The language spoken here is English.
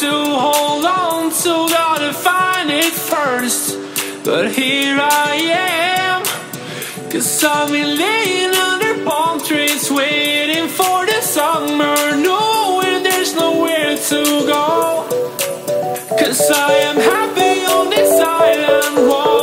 to hold on to, gotta find it first. But here I am, 'cause I've been laying under palm trees, waiting for the summer, knowing there's nowhere to go. 'Cause I am happy on this island.